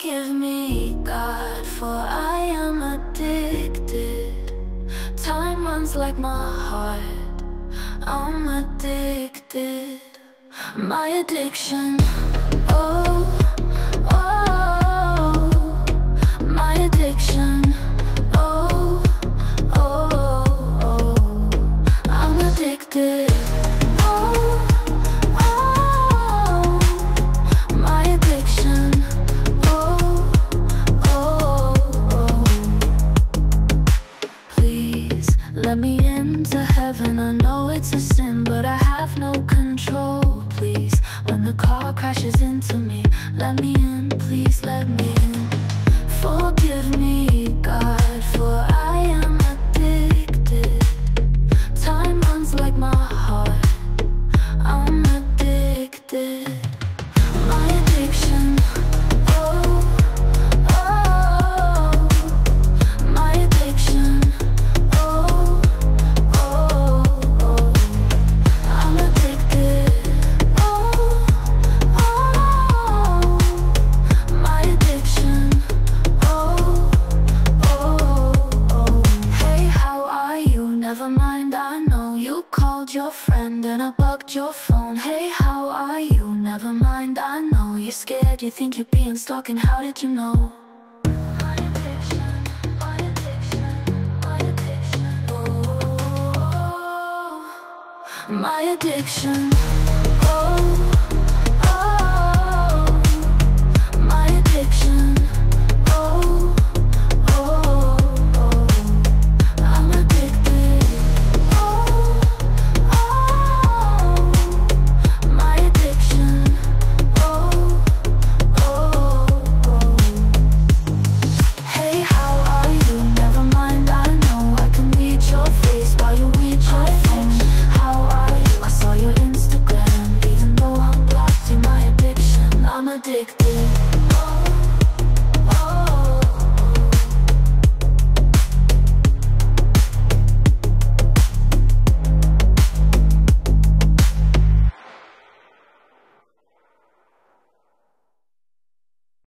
Forgive me, God, for I am addicted. Time runs like my heart, I'm addicted. My addiction, oh, oh, oh. My addiction, oh, oh, oh. I'm addicted. Let me into heaven, I know it's a sin, but I have no control, please. When the car crashes into me, let me in, please let me in. Forgive me, God, for I am addicted. Time runs like my heart, I'm addicted. My addiction, oh, oh, oh. My addiction, your friend and I bugged your phone. Hey, how are you? Never mind, I know you're scared, you think you're being stalked, and how did you know? My addiction, my addiction, my addiction, oh, my addiction.